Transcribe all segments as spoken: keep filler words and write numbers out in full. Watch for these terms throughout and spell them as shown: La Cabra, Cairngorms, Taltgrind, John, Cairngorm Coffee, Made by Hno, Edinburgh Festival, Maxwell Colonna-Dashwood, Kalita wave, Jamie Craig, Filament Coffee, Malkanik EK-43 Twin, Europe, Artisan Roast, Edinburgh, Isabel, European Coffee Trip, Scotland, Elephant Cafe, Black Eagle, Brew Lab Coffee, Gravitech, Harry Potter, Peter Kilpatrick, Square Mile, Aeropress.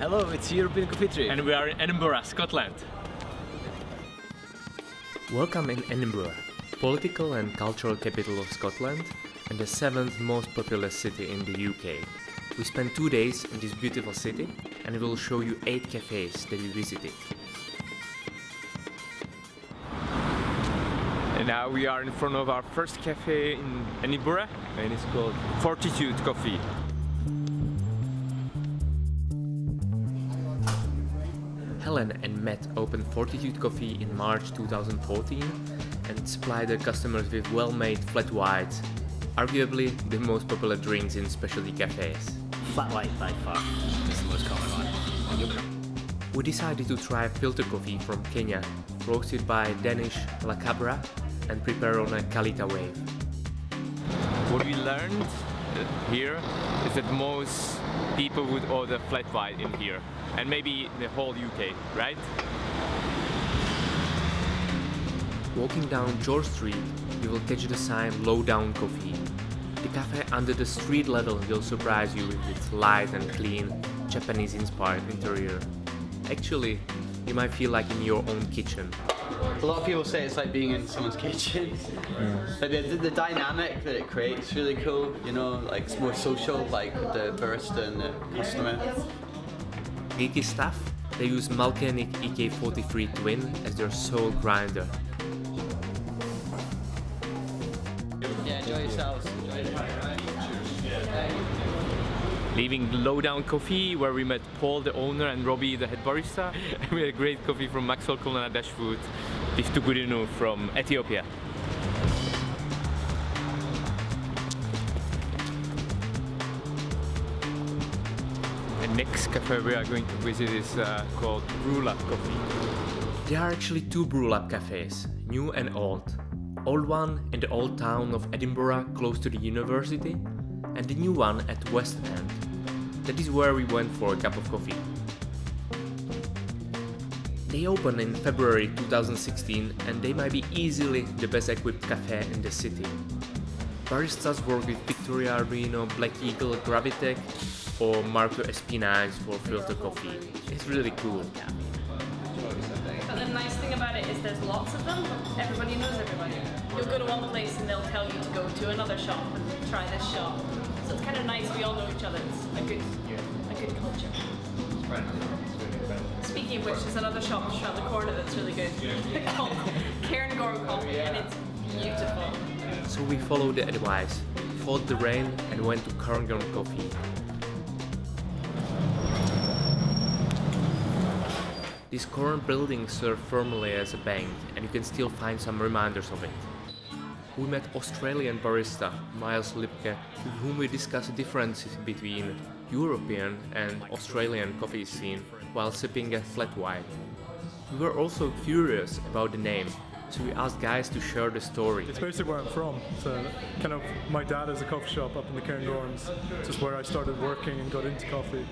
Hello, it's European Coffee Trip. And we are in Edinburgh, Scotland. Welcome in Edinburgh, political and cultural capital of Scotland and the seventh most populous city in the U K. We spent two days in this beautiful city and we will show you eight cafes that we visited. And now we are in front of our first cafe in Edinburgh and it's called Fortitude Coffee. Helen and Matt opened Fortitude Coffee in March two thousand fourteen and supplied their customers with well-made flat whites, arguably the most popular drinks in specialty cafes. Flat white by far is the most common one. We decided to try filter coffee from Kenya, roasted by Danish La Cabra and prepared on a Kalita wave. What we learned here is that most people would order flat white in here, and maybe the whole U K, right? Walking down George Street, you will catch the sign Low Down Coffee. The cafe under the street level will surprise you with its light and clean, Japanese-inspired interior. Actually, you might feel like in your own kitchen. A lot of people say it's like being in someone's kitchen. Yeah. But the, the, the dynamic that it creates is really cool, you know, like it's more social, like the barista and the customer. Geeky stuff, they use Malkanik E K forty-three Twin as their sole grinder. Yeah, enjoy yourselves. Enjoy it. Leaving Low Down Coffee, where we met Paul, the owner, and Robbie, the head barista. And we had great coffee from Maxwell Colonna-Dashwood with Tugurinu from Ethiopia. The next cafe we are going to visit is uh, called Brew Lab Coffee. There are actually two Brew Lab cafes, new and old. Old one in the old town of Edinburgh, close to the university, and the new one at West End. That is where we went for a cup of coffee. They opened in February two thousand sixteen and they might be easily the best equipped cafe in the city. Baristas work with Victoria Arduino, Black Eagle, Gravitech or Marco Espina for filter coffee. It's really cool. But the nice thing about it is there's lots of them. Everybody knows everybody. You'll go to one place and they'll tell you to go to another shop and try this shop. So it's kind of nice, we all know each other. It's a good, a good culture. Speaking of which, there's another shop just around the corner that's really good. It's called Cairngorm Coffee and it's beautiful. So we followed the advice, fought the rain and went to Cairngorm Coffee. This current building served formerly as a bank and you can still find some reminders of it. We met Australian barista Miles Lipke, with whom we discussed differences between European and Australian coffee scene while sipping a flat white. We were also curious about the name, so we asked guys to share the story. It's basically where I'm from. So kind of my dad has a coffee shop up in the Cairngorms, which is where I started working and got into coffee.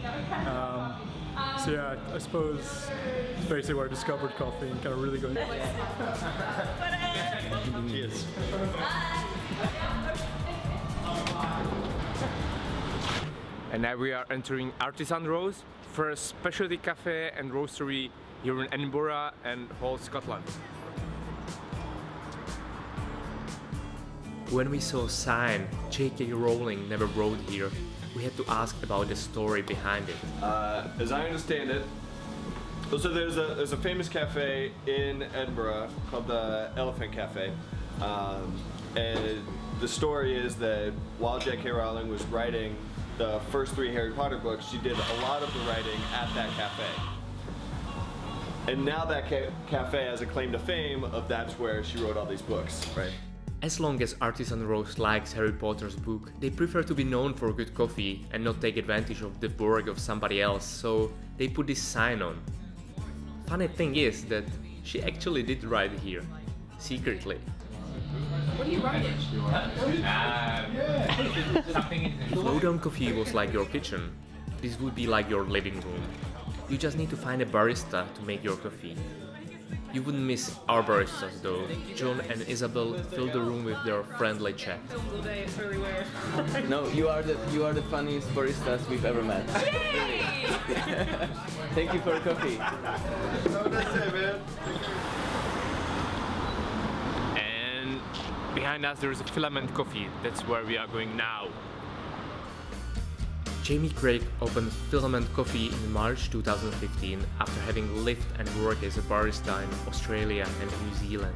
Um, so yeah, I suppose it's basically where I discovered coffee and kind of really got into it. Cheers. And now we are entering Artisan Roast, first specialty cafe and roastery here in Edinburgh and whole Scotland. When we saw a sign, J K Rowling never wrote here, we had to ask about the story behind it. Uh, as I understand it, so there's a, there's a famous cafe in Edinburgh called the Elephant Cafe. Um, and the story is that while J K Rowling was writing the first three Harry Potter books, she did a lot of the writing at that cafe. And now that ca cafe has a claim to fame of that's where she wrote all these books, right? As long as Artisan Roast likes Harry Potter's book, they prefer to be known for good coffee and not take advantage of the work of somebody else, so they put this sign on. Funny thing is that she actually did write here, secretly. What are you writing? Um, Low Down Coffee was like your kitchen. This would be like your living room. You just need to find a barista to make your coffee. You wouldn't miss our baristas though. John and Isabel filled the room with their friendly chat. No, you are the you are the funniest baristas we've ever met. Yay! Thank you for coffee. And behind us there is a Filament Coffee. That's where we are going now. Jamie Craig opened Filament Coffee in March two thousand fifteen after having lived and worked as a barista in Australia and New Zealand.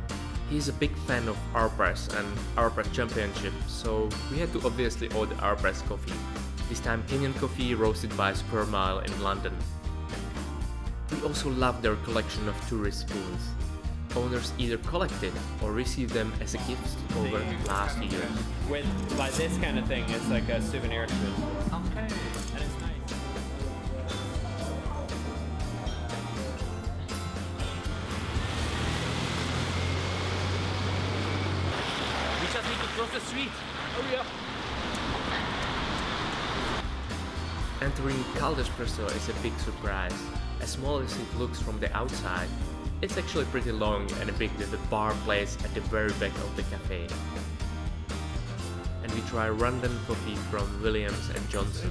He is a big fan of Aeropress and Aeropress Championship, so we had to obviously order Aeropress coffee. This time Kenyan coffee roasted by Square Mile in London. We also love their collection of tourist spoons. Owners either collected or received them as a gift over the last year. With like this kind of thing, it's like a souvenir. Okay, and it's nice. We just need to cross the street. Oh yeah. Entering CULT Espresso is a big surprise. As small as it looks from the outside, it's actually pretty long and big with a bar placed at the very back of the cafe. And we try random coffee from Williams and Johnson,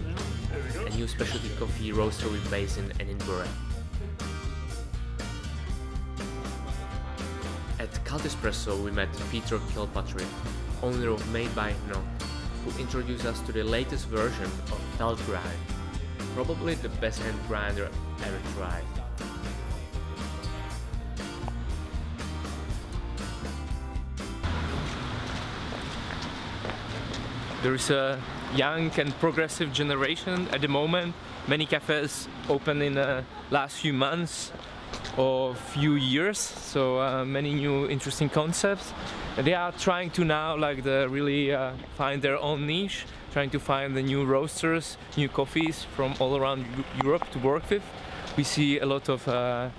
a new specialty coffee roastery based in Edinburgh. At CULT Espresso we met Peter Kilpatrick, owner of Made by Hno, who introduced us to the latest version of Taltgrind, probably the best hand grinder ever tried. There is a young and progressive generation at the moment. Many cafes open in the last few months or few years, so uh, many new interesting concepts. And they are trying to now like the really uh, find their own niche, trying to find the new roasters, new coffees from all around Europe to work with. We see a lot of uh,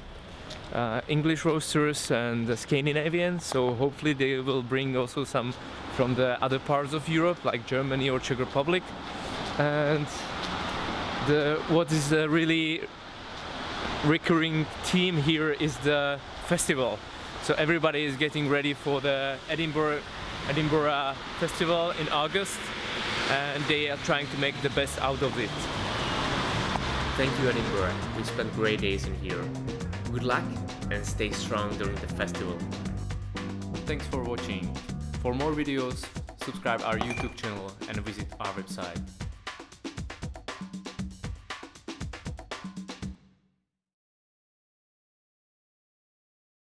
uh, English roasters and uh, Scandinavian, so hopefully they will bring also some from the other parts of Europe, like Germany or Czech Republic. And the, what is the really recurring theme here is the festival. So everybody is getting ready for the Edinburgh, Edinburgh Festival in August, and they are trying to make the best out of it. Thank you, Edinburgh. We spent great days in here. Good luck and stay strong during the festival. Thanks for watching. For more videos, subscribe our YouTube channel and visit our website.